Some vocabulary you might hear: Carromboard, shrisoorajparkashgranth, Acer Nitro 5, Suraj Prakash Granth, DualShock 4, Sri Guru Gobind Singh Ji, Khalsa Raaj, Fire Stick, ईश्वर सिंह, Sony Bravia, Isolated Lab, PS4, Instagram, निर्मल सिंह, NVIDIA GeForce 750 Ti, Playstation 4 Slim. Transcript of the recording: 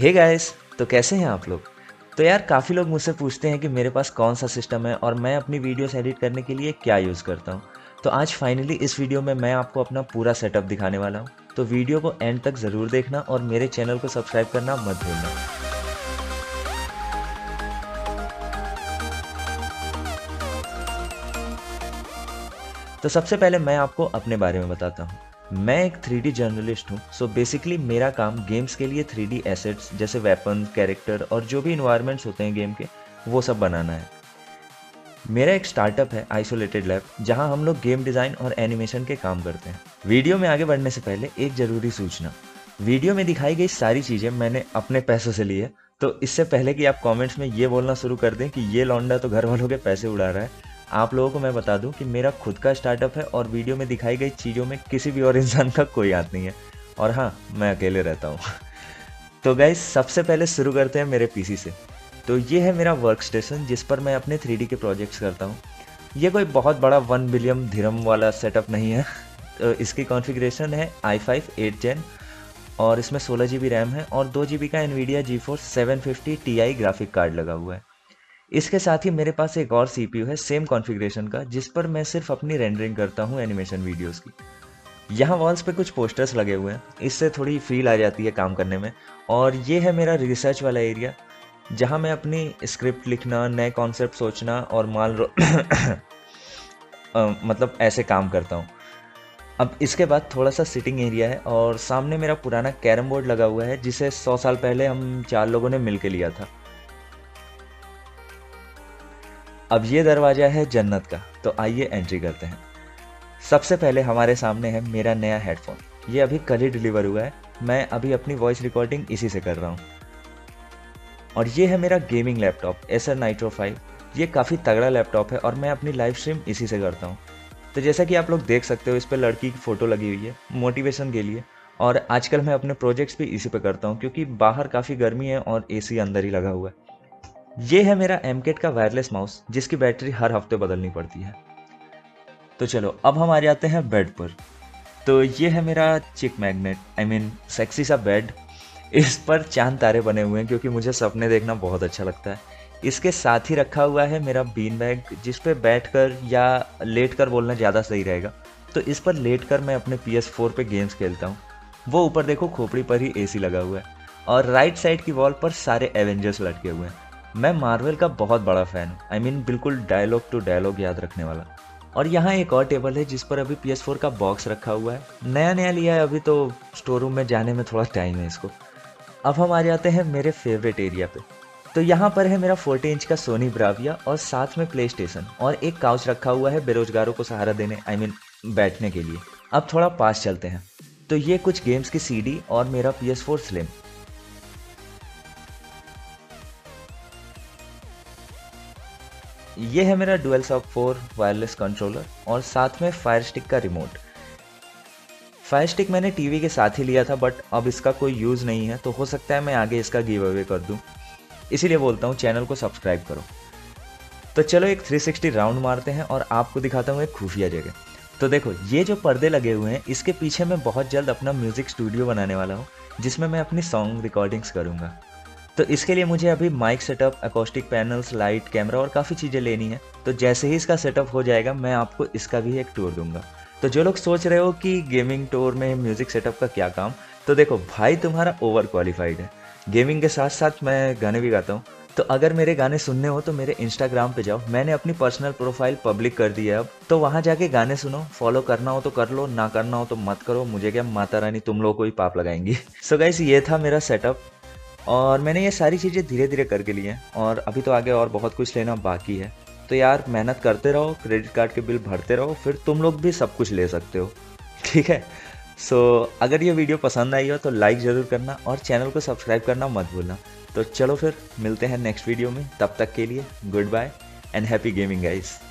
Hey guys, तो कैसे हैं आप लोग। तो यार काफ़ी लोग मुझसे पूछते हैं कि मेरे पास कौन सा सिस्टम है और मैं अपनी वीडियोस एडिट करने के लिए क्या यूज़ करता हूँ। तो आज फाइनली इस वीडियो में मैं आपको अपना पूरा सेटअप दिखाने वाला हूँ। तो वीडियो को एंड तक ज़रूर देखना और मेरे चैनल को सब्सक्राइब करना मत भूलना। तो सबसे पहले मैं आपको अपने बारे में बताता हूँ। मैं एक 3D जर्नलिस्ट हूँ। सो बेसिकली मेरा काम गेम्स के लिए 3D एसेट्स जैसे वेपन, कैरेक्टर और जो भी इन्वायरमेंट्स होते हैं गेम के, वो सब बनाना है। मेरा एक स्टार्टअप है आइसोलेटेड लैब, जहाँ हम लोग गेम डिज़ाइन और एनिमेशन के काम करते हैं। वीडियो में आगे बढ़ने से पहले एक ज़रूरी सूचना, वीडियो में दिखाई गई सारी चीज़ें मैंने अपने पैसों से ली है। तो इससे पहले कि आप कॉमेंट्स में ये बोलना शुरू कर दें कि ये लौंडा तो घर वालों के पैसे उड़ा रहा है, आप लोगों को मैं बता दूं कि मेरा खुद का स्टार्टअप है और वीडियो में दिखाई गई चीज़ों में किसी भी और इंसान का कोई हाथ नहीं है। और हाँ, मैं अकेले रहता हूँ। तो गाइस, सबसे पहले शुरू करते हैं मेरे पीसी से। तो ये है मेरा वर्क स्टेशन जिस पर मैं अपने 3D के प्रोजेक्ट्स करता हूँ। ये कोई बहुत बड़ा 1 बिलियन धीरम वाला सेटअप नहीं है। तो इसकी कॉन्फ़िगरेशन है i5 8th Gen और इसमें 16 GB रैम है और 2 GB का NVIDIA GeForce 750 Ti graphic card लगा हुआ है। इसके साथ ही मेरे पास एक और CPU है सेम कॉन्फ़िगरेशन का, जिस पर मैं सिर्फ अपनी रेंडरिंग करता हूँ एनिमेशन वीडियोस की। यहाँ वॉल्स पे कुछ पोस्टर्स लगे हुए हैं, इससे थोड़ी फील आ जाती है काम करने में। और ये है मेरा रिसर्च वाला एरिया, जहाँ मैं अपनी स्क्रिप्ट लिखना, नए कॉन्सेप्ट सोचना और मतलब ऐसे काम करता हूँ। अब इसके बाद थोड़ा सा सिटिंग एरिया है और सामने मेरा पुराना कैरम बोर्ड लगा हुआ है, जिसे 100 साल पहले हम 4 लोगों ने मिल के लिया था। अब ये दरवाज़ा है जन्नत का, तो आइए एंट्री करते हैं। सबसे पहले हमारे सामने है मेरा नया हेडफोन। ये अभी कल ही डिलीवर हुआ है। मैं अभी अपनी वॉइस रिकॉर्डिंग इसी से कर रहा हूँ। और ये है मेरा गेमिंग लैपटॉप Acer Nitro 5। ये काफ़ी तगड़ा लैपटॉप है और मैं अपनी लाइव स्ट्रीम इसी से करता हूँ। तो जैसा कि आप लोग देख सकते हो, इस पर लड़की की फ़ोटो लगी हुई है मोटिवेशन के लिए। और आजकल मैं अपने प्रोजेक्ट्स भी इसी पर करता हूँ क्योंकि बाहर काफ़ी गर्मी है और AC अंदर ही लगा हुआ है। ये है मेरा MKET का वायरलेस माउस, जिसकी बैटरी हर हफ्ते बदलनी पड़ती है। तो चलो अब हम आ जाते हैं बेड पर। तो ये है मेरा चिक मैग्नेट, सेक्सी सा बेड। इस पर चांद तारे बने हुए हैं क्योंकि मुझे सपने देखना बहुत अच्छा लगता है। इसके साथ ही रखा हुआ है मेरा बीन बैग, जिस पर बैठकर या लेटकर बोलना ज़्यादा सही रहेगा। तो इस पर लेटकर मैं अपने PS4 पे गेम्स खेलता हूँ। वो ऊपर देखो खोपड़ी पर ही AC लगा हुआ है। और राइट साइड की वॉल पर सारे एवेंजर्स लटके हुए हैं। मैं मार्वल का बहुत बड़ा फ़ैन हूँ। बिल्कुल डायलॉग टू डायलॉग याद रखने वाला। और यहाँ एक और टेबल है जिस पर अभी PS4 का बॉक्स रखा हुआ है। नया लिया है अभी, तो स्टोर रूम में जाने में थोड़ा टाइम है इसको। अब हम आ जाते हैं मेरे फेवरेट एरिया पे। तो यहाँ पर है मेरा 40 इंच का Sony Bravia और साथ में PlayStation और एक काउच रखा हुआ है बेरोजगारों को सहारा देने, बैठने के लिए। अब थोड़ा पास चलते हैं। तो ये कुछ गेम्स की CD और मेरा PS4 Slim। ये है मेरा DualShock 4 वायरलेस कंट्रोलर और साथ में फायर स्टिक का रिमोट। फायर स्टिक मैंने टीवी के साथ ही लिया था, बट अब इसका कोई यूज़ नहीं है, तो हो सकता है मैं आगे इसका गिव अवे कर दूं। इसीलिए बोलता हूं चैनल को सब्सक्राइब करो। तो चलो एक 360 राउंड मारते हैं और आपको दिखाता हूँ एक खुफिया जगह। तो देखो, ये जो पर्दे लगे हुए हैं, इसके पीछे मैं बहुत जल्द अपना म्यूज़िक स्टूडियो बनाने वाला हूँ, जिसमें मैं अपनी सॉन्ग रिकॉर्डिंग्स करूँगा। तो इसके लिए मुझे अभी mic setup, acoustic panels, light, camera और काफ़ी चीज़ें लेनी है। तो जैसे ही इसका सेटअप हो जाएगा, मैं आपको इसका भी एक टूर दूंगा। तो जो लोग सोच रहे हो कि गेमिंग टूर में म्यूज़िक सेटअप का क्या काम, तो देखो भाई, तुम्हारा ओवर क्वालिफाइड है। गेमिंग के साथ साथ मैं गाने भी गाता हूँ। तो अगर मेरे गाने सुनने हो तो मेरे इंस्टाग्राम पर जाओ। मैंने अपनी पर्सनल प्रोफाइल पब्लिक कर दी है अब, तो वहाँ जाके गाने सुनो। फॉलो करना हो तो कर लो, ना करना हो तो मत करो। मुझे क्या, माता रानी तुम लोगों को ही पाप लगाएंगी। सो गाइस, ये था मेरा सेटअप और मैंने ये सारी चीज़ें धीरे धीरे करके लिए हैं। और अभी तो आगे और बहुत कुछ लेना बाकी है। तो यार मेहनत करते रहो, क्रेडिट कार्ड के बिल भरते रहो, फिर तुम लोग भी सब कुछ ले सकते हो, ठीक है। सो अगर ये वीडियो पसंद आई हो तो लाइक ज़रूर करना और चैनल को सब्सक्राइब करना मत भूलना। तो चलो फिर मिलते हैं नेक्स्ट वीडियो में। तब तक के लिए goodbye and happy gaming guys.